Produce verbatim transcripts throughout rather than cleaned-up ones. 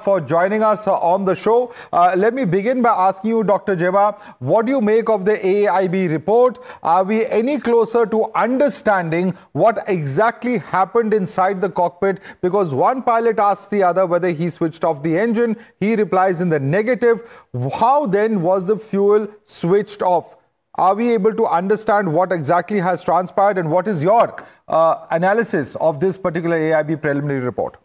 for joining us on the show. Uh, let me begin by asking you, Doctor Jeba, what do you make of the A I B report? Are we any closer to understanding what exactly happened inside the cockpit? Because one pilot asks the other whether he switched off the engine. He replies in the negative. How then was the fuel switched off? Are we able to understand what exactly has transpired, and what is your uh, analysis of this particular A I B preliminary report?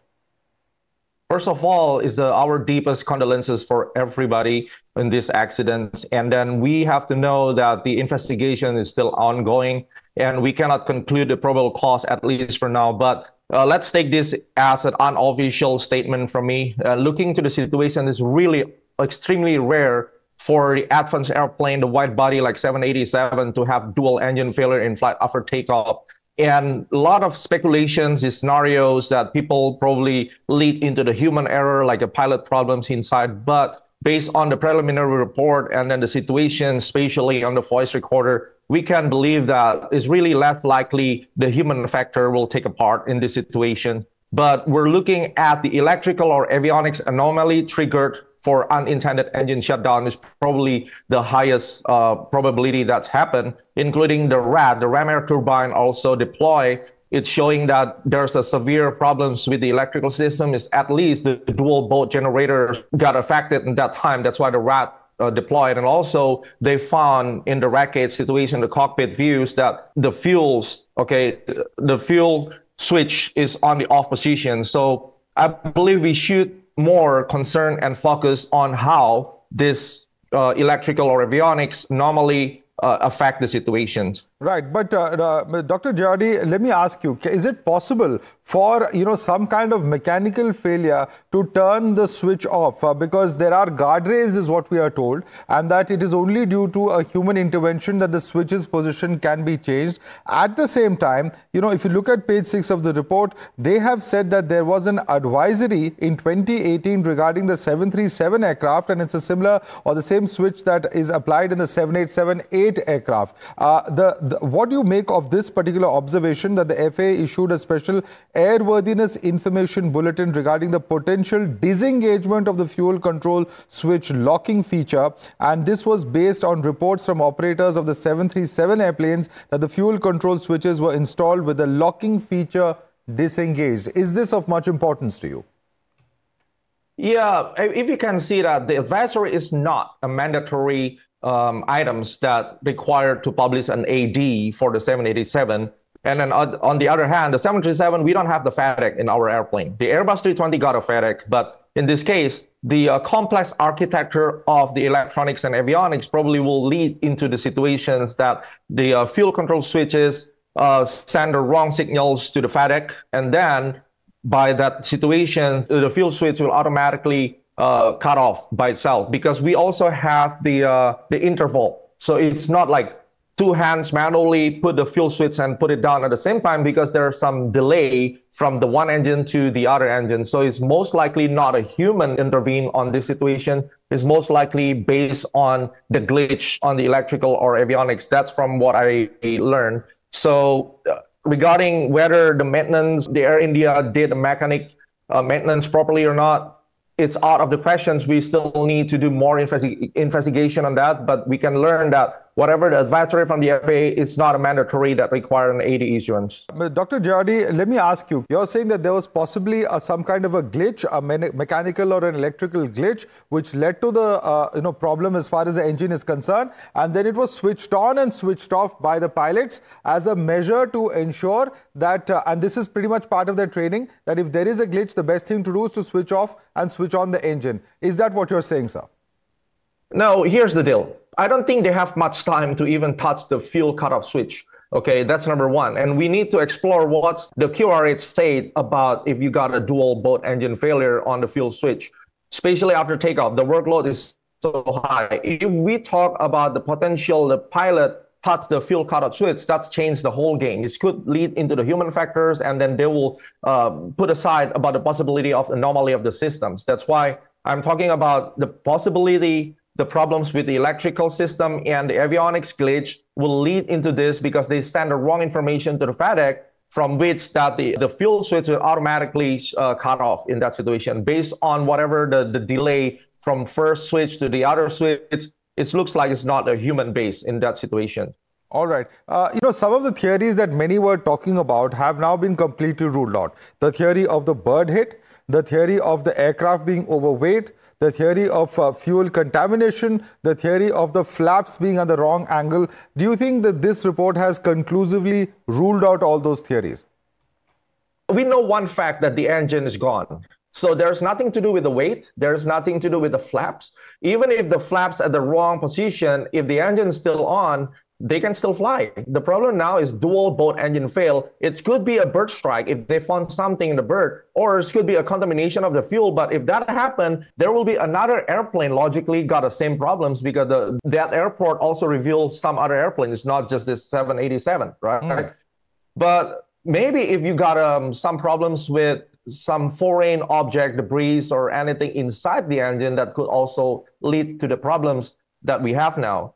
First of all, is the, our deepest condolences for everybody in this accident. And then we have to know that the investigation is still ongoing, and we cannot conclude the probable cause, at least for now. But uh, let's take this as an unofficial statement from me. Uh, looking to the situation is really extremely rare for the advanced airplane, the wide body like seven eighty-seven, to have dual engine failure in flight after takeoff. And a lot of speculations, scenarios that people probably lead into the human error, like the pilot problems inside. But based on the preliminary report and then the situation, spatially on the voice recorder, we can believe that it's really less likely the human factor will take a part in this situation. But we're looking at the electrical or avionics anomaly triggered for unintended engine shutdown is probably the highest uh, probability that's happened, including the R A T, the ram air turbine also deploy. It's showing that there's a severe problems with the electrical system. Is at least the dual bolt generators got affected in that time. That's why the R A T uh, deployed. And also they found in the wreckage situation, the cockpit views, that the fuels, okay, the fuel switch is on the off position. So I believe we should more concerned and focused on how this uh, electrical or avionics normally uh, affect the situations. Right, but uh, uh, Doctor Jayadi, let me ask you, is it possible for, you know, some kind of mechanical failure to turn the switch off? Uh, because there are guardrails is what we are told, and that it is only due to a human intervention that the switch's position can be changed. At the same time, you know, if you look at page six of the report, they have said that there was an advisory in twenty eighteen regarding the seven three seven aircraft, and it's a similar or the same switch that is applied in the seven eight seven eight aircraft. Uh, the What do you make of this particular observation that the F A A issued a special airworthiness information bulletin regarding the potential disengagement of the fuel control switch locking feature, and this was based on reports from operators of the seven three seven airplanes that the fuel control switches were installed with the locking feature disengaged? Is this of much importance to you? Yeah, if you can see that the advisory is not a mandatory Um, items that require to publish an A D for the seven eighty-seven. And then uh, on the other hand, the seven thirty-seven, we don't have the FADEC in our airplane. The Airbus three twenty got a FADEC, but in this case, the uh, complex architecture of the electronics and avionics probably will lead into the situations that the uh, fuel control switches uh, send the wrong signals to the FADEC, and then by that situation, the fuel switch will automatically Uh, cut off by itself, because we also have the uh, the interval. So it's not like two hands manually put the fuel switch and put it down at the same time, because there's some delay from the one engine to the other engine. So it's most likely not a human intervene on this situation. It's most likely based on the glitch on the electrical or avionics. That's from what I learned. So uh, regarding whether the maintenance, the Air India did the mechanic uh, maintenance properly or not, it's out of the questions. We still need to do more investi investigation on that, but we can learn that whatever the advisory from the F A A, it's not a mandatory that requires an A D issuance. Doctor Jayadi, let me ask you, you're saying that there was possibly a, some kind of a glitch, a me mechanical or an electrical glitch, which led to the uh, you know problem as far as the engine is concerned, and then it was switched on and switched off by the pilots as a measure to ensure that, uh, and this is pretty much part of their training, that if there is a glitch, the best thing to do is to switch off and switch on the engine. Is that what you're saying, sir? No, here's the deal. I don't think they have much time to even touch the fuel cutoff switch. Okay, that's number one. And we need to explore what's the Q R H state about if you got a dual bolt engine failure on the fuel switch, especially after takeoff. The workload is so high. If we talk about the potential the pilot touched the fuel cutoff switch, that's changed the whole game. This could lead into the human factors, and then they will uh, put aside about the possibility of anomaly of the systems. That's why I'm talking about the possibility, the problems with the electrical system and the avionics glitch will lead into this, because they send the wrong information to the FADEC, from which that the, the fuel switch will automatically uh, cut off in that situation. Based on whatever the, the delay from first switch to the other switch, it's, it looks like it's not a human base in that situation. All right. Uh, you know, some of the theories that many were talking about have now been completely ruled out. The theory of the bird hit, the theory of the aircraft being overweight, the theory of uh, fuel contamination, the theory of the flaps being at the wrong angle. Do you think that this report has conclusively ruled out all those theories? We know one fact, that the engine is gone. So there's nothing to do with the weight. There's nothing to do with the flaps. Even if the flaps at the wrong position, if the engine's still on, they can still fly. The problem now is dual boat engine fail. It could be a bird strike if they found something in the bird, or it could be a contamination of the fuel. But if that happened, there will be another airplane logically got the same problems, because the, that airport also revealed some other airplane. It's not just this seven eighty-seven, right? Mm. But maybe if you got um, some problems with some foreign object, debris, or anything inside the engine, that could also lead to the problems that we have now.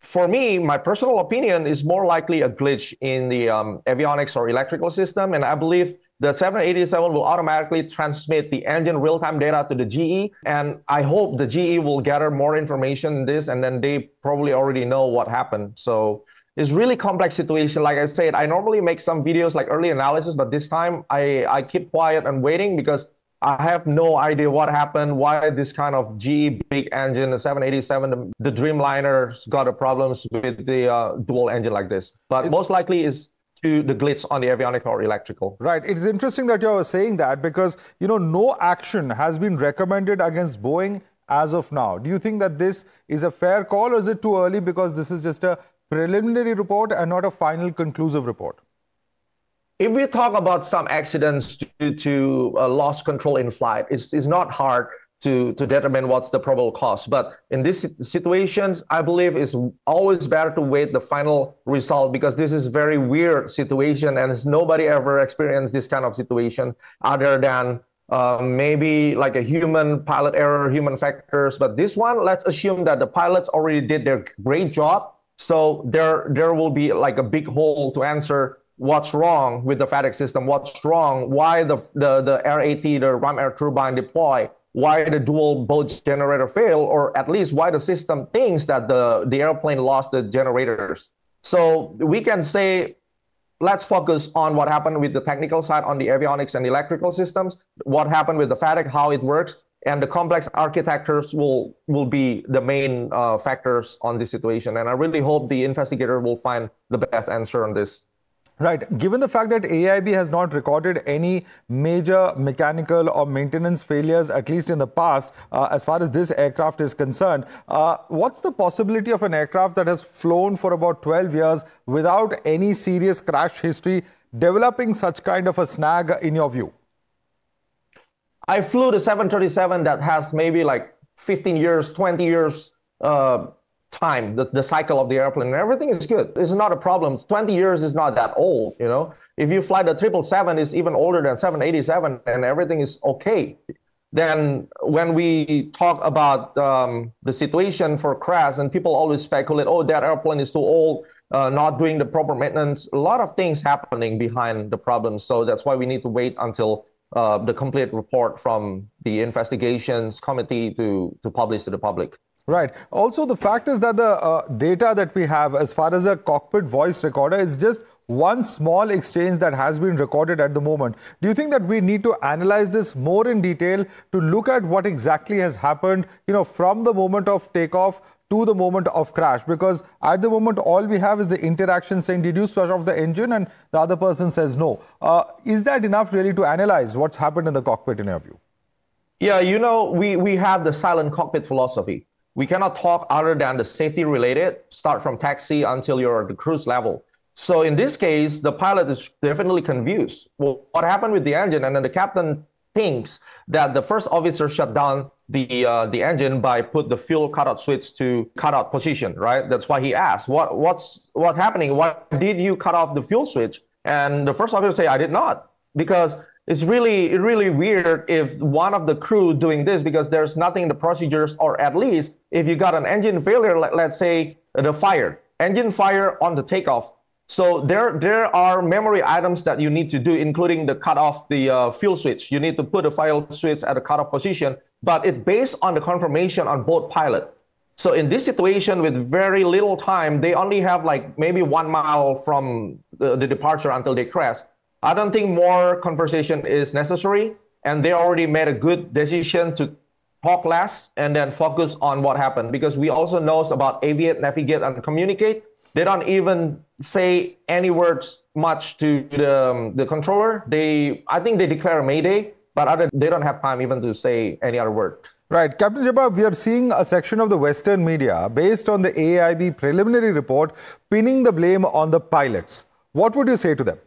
For me, my personal opinion is more likely a glitch in the um, avionics or electrical system. And I believe the seven eighty-seven will automatically transmit the engine real-time data to the G E. And I hope the G E will gather more information in this, and then they probably already know what happened. So it's really complex situation. Like I said, I normally make some videos like early analysis, but this time I, I keep quiet and waiting, because I have no idea what happened, why this kind of G E big engine, the seven eighty-seven, the, the Dreamliner's got a problems with the uh, dual engine like this. But it, most likely is to the glitch on the avionic or electrical. Right. It's interesting that you're saying that, because, you know, no action has been recommended against Boeing as of now. Do you think that this is a fair call, or is it too early, because this is just a preliminary report and not a final conclusive report? If we talk about some accidents due to uh, lost control in flight, it's, it's not hard to, to determine what's the probable cause. But in these situations, I believe it's always better to wait the final result, because this is very weird situation, and it's nobody ever experienced this kind of situation other than uh, maybe like a human pilot error, human factors. But this one, let's assume that the pilots already did their great job. So there, there will be like a big hole to answer. What's wrong with the FADEC system? What's wrong? Why the the, the R A T, the ram air turbine deploy? Why the dual boat generator fail? Or at least why the system thinks that the, the airplane lost the generators? So we can say, let's focus on what happened with the technical side on the avionics and electrical systems, what happened with the FADEC, how it works, and the complex architectures will, will be the main uh, factors on this situation. And I really hope the investigator will find the best answer on this. Right. Given the fact that A I B has not recorded any major mechanical or maintenance failures, at least in the past, uh, as far as this aircraft is concerned, uh, what's the possibility of an aircraft that has flown for about twelve years without any serious crash history developing such kind of a snag, in your view? I flew the seven thirty-seven that has maybe like fifteen years, twenty years uh time, the, the cycle of the airplane, and everything is good. It's not a problem. twenty years is not that old, you know. If you fly the triple seven, it's even older than seven eighty-seven, and everything is okay. Then when we talk about um, the situation for crash, and people always speculate, oh, that airplane is too old, uh, not doing the proper maintenance. A lot of things happening behind the problem. So that's why we need to wait until uh, the complete report from the investigations committee to, to publish to the public. Right. Also, the fact is that the uh, data that we have as far as a cockpit voice recorder is just one small exchange that has been recorded at the moment. Do you think that we need to analyze this more in detail to look at what exactly has happened, you know, from the moment of takeoff to the moment of crash? Because at the moment, all we have is the interaction saying, did you switch off the engine? And the other person says no. Uh, is that enough really to analyze what's happened in the cockpit in your view? Yeah, you know, we, we have the silent cockpit philosophy. We cannot talk other than the safety related, start from taxi until you're at the cruise level. So in this case, the pilot is definitely confused. Well, what happened with the engine? And then the captain thinks that the first officer shut down the uh, the engine by put the fuel cutout switch to cutout position, right? That's why he asked, what what's what happening? Why did you cut off the fuel switch? And the first officer say, I did not, because it's really, really weird if one of the crew doing this, because there's nothing in the procedures, or at least if you got an engine failure, let, let's say the fire, engine fire on the takeoff, So there, there are memory items that you need to do, including the cutoff, the uh, fuel switch. You need to put the fuel switch at a cutoff position, but it's based on the confirmation on both pilot. So in this situation, with very little time, they only have like maybe one mile from the, the departure until they crash. I don't think more conversation is necessary, and they already made a good decision to talk less and then focus on what happened, because we also know about aviate, navigate, and communicate. They don't even say any words much to the, um, the controller. They, I think they declare Mayday, but other, they don't have time even to say any other word. Right. Captain Jabbar, we are seeing a section of the Western media, based on the A I B preliminary report, pinning the blame on the pilots. What would you say to them?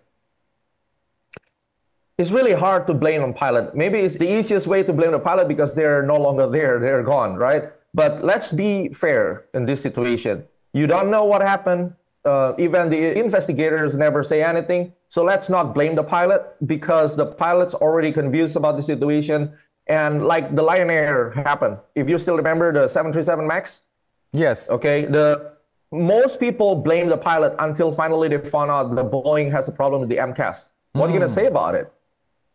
It's really hard to blame on pilot. Maybe it's the easiest way to blame the pilot because they're no longer there. They're gone, right? But let's be fair in this situation. You don't know what happened. Uh, even the investigators never say anything. So let's not blame the pilot, because the pilot's already confused about the situation. And like the Lion Air happened, if you still remember the seven three seven MAX? Yes. Okay. The most people blame the pilot until finally they found out that Boeing has a problem with the M CAS. What mm. are you going to say about it?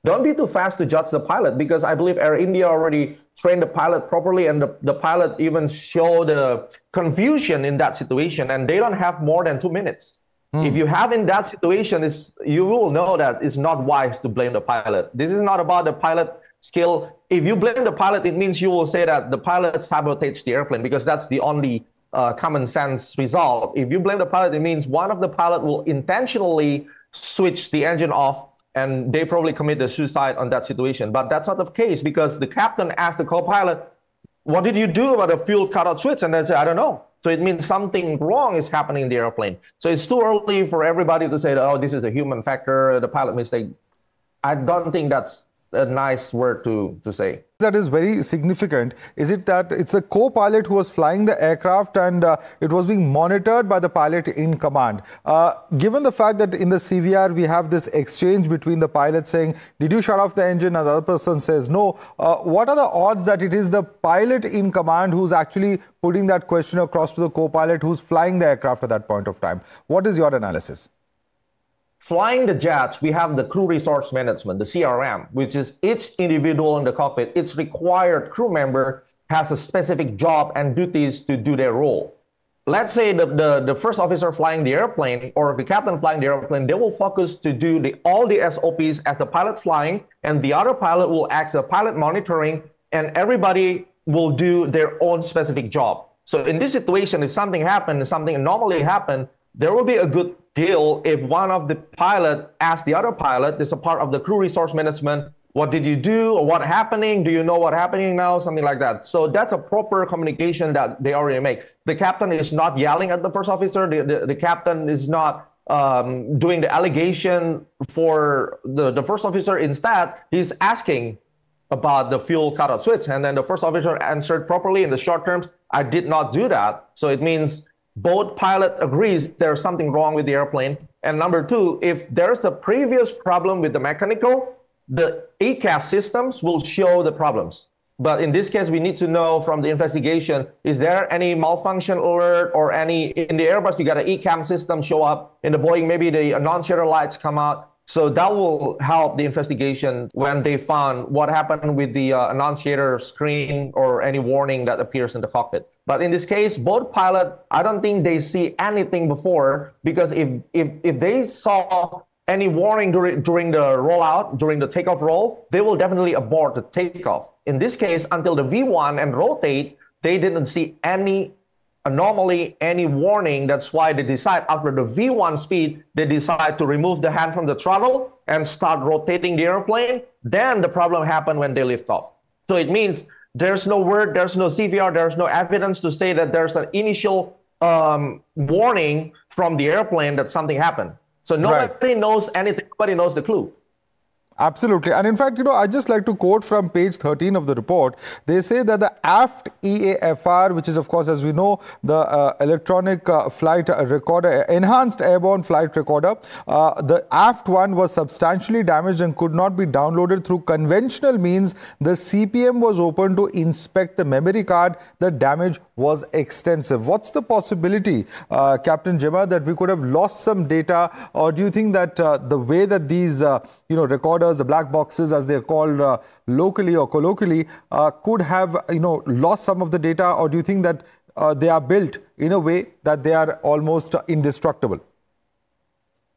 Don't be too fast to judge the pilot, because I believe Air India already trained the pilot properly, and the, the pilot even showed the confusion in that situation, and they don't have more than two minutes. Mm. If you have in that situation, it's, you will know that it's not wise to blame the pilot. This is not about the pilot skill. If you blame the pilot, it means you will say that the pilot sabotaged the airplane, because that's the only uh, common sense result. If you blame the pilot, it means one of the pilot will intentionally switch the engine off, and they probably commit a suicide on that situation. But that's not the case, because the captain asked the co-pilot, what did you do about the fuel cutout switch? And they said, I don't know. So it means something wrong is happening in the airplane. So it's too early for everybody to say, oh, this is a human factor, the pilot mistake. I don't think that's a nice word to, to say. That is very significant. Is it that it's the co-pilot who was flying the aircraft, and uh, it was being monitored by the pilot in command? Uh, given the fact that in the C V R we have this exchange between the pilot saying, did you shut off the engine? And the other person says no. Uh, what are the odds that it is the pilot in command who's actually putting that question across to the co-pilot who's flying the aircraft at that point of time? What is your analysis? Flying the jets, we have the crew resource management, the C R M, which is each individual in the cockpit, each required crew member has a specific job and duties to do their role. Let's say the, the, the first officer flying the airplane or the captain flying the airplane, they will focus to do the, all the S O Ps as the pilot flying, and the other pilot will act as pilot monitoring, and everybody will do their own specific job. So in this situation, if something happened, if something anomaly happened, there will be a good deal if one of the pilot asks the other pilot, this is a part of the crew resource management, what did you do, or what happening, do you know what happening now, something like that. So that's a proper communication that they already make. The captain is not yelling at the first officer, the, the, the captain is not um, doing the allegation for the, the first officer. Instead, he's asking about the fuel cutout switch, and then the first officer answered properly in the short terms, I did not do that. So it means both pilot agrees there's something wrong with the airplane. And number two, if there's a previous problem with the mechanical, the E C A S systems will show the problems. But in this case, we need to know from the investigation, is there any malfunction alert or any, in the Airbus, you got an E CAM system show up. In the Boeing, maybe the non-shutter lights come out. So that will help the investigation when they found what happened with the uh, annunciator screen or any warning that appears in the cockpit. But in this case, both pilot, I don't think they see anything before, because if if, if they saw any warning during, during the rollout, during the takeoff roll, they will definitely abort the takeoff. In this case, until the V one and rotate, they didn't see any anomaly, any warning. That's why they decide after the V one speed, they decide to remove the hand from the throttle and start rotating the airplane. Then the problem happened when they lift off. So it means there's no word, there's no C V R, there's no evidence to say that there's an initial um, warning from the airplane that something happened. So nobody right. knows anything, nobody knows the clue. Absolutely. And in fact, you know, I just like to quote from page thirteen of the report. They say that the A F T E A F R, which is, of course, as we know, the uh, electronic uh, flight recorder, enhanced airborne flight recorder, uh, the A F T one was substantially damaged and could not be downloaded through conventional means. The C P M was open to inspect the memory card. The damage was extensive. What's the possibility, uh, Captain Jema, that we could have lost some data? Or do you think that uh, the way that these, uh, you know, recorders, the black boxes as they're called uh, locally or colloquially, uh, could have, you know, lost some of the data? Or do you think that uh, they are built in a way that they are almost indestructible?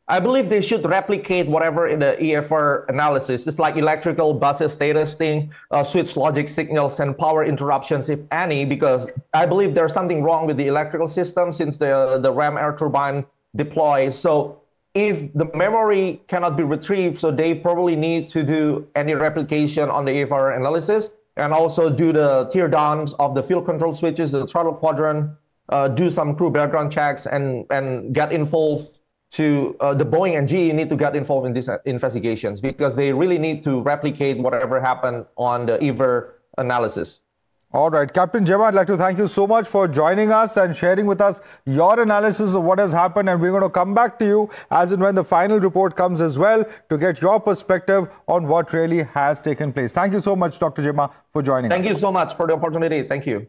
I believe they should replicate whatever in the E A F R analysis. It's like electrical buses status thing, uh, switch logic signals and power interruptions, if any, because I believe there's something wrong with the electrical system since the, the ram air turbine deploys. So if the memory cannot be retrieved, so they probably need to do any replication on the E A F R analysis and also do the tear downs of the field control switches, the throttle quadrant, uh, do some crew background checks and, and get involved to uh, the Boeing and G E need to get involved in these investigations because they really need to replicate whatever happened on the E A F R analysis. All right, Captain Jema, I'd like to thank you so much for joining us and sharing with us your analysis of what has happened, and we're going to come back to you as and when the final report comes as well to get your perspective on what really has taken place. Thank you so much, Doctor Jema, for joining us. Thank you so much for the opportunity. Thank you.